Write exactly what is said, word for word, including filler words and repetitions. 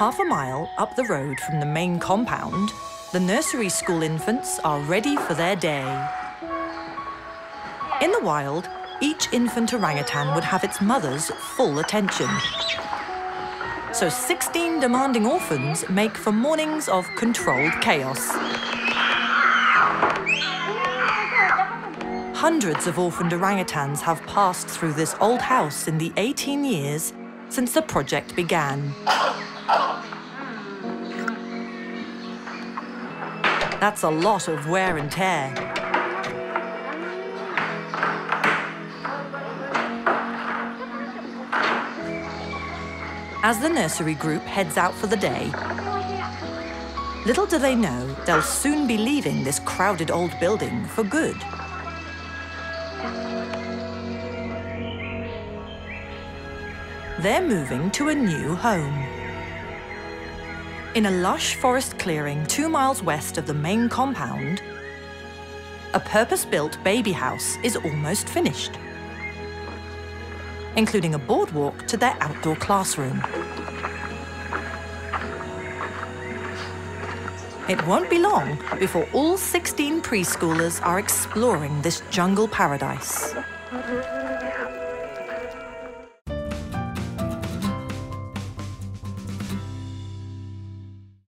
Half a mile up the road from the main compound, the nursery school infants are ready for their day. In the wild, each infant orangutan would have its mother's full attention. So sixteen demanding orphans make for mornings of controlled chaos. Hundreds of orphaned orangutans have passed through this old house in the eighteen years since the project began. That's a lot of wear and tear. As the nursery group heads out for the day, little do they know they'll soon be leaving this crowded old building for good. They're moving to a new home. In a lush forest clearing two miles west of the main compound, a purpose-built baby house is almost finished, including a boardwalk to their outdoor classroom. It won't be long before all sixteen preschoolers are exploring this jungle paradise.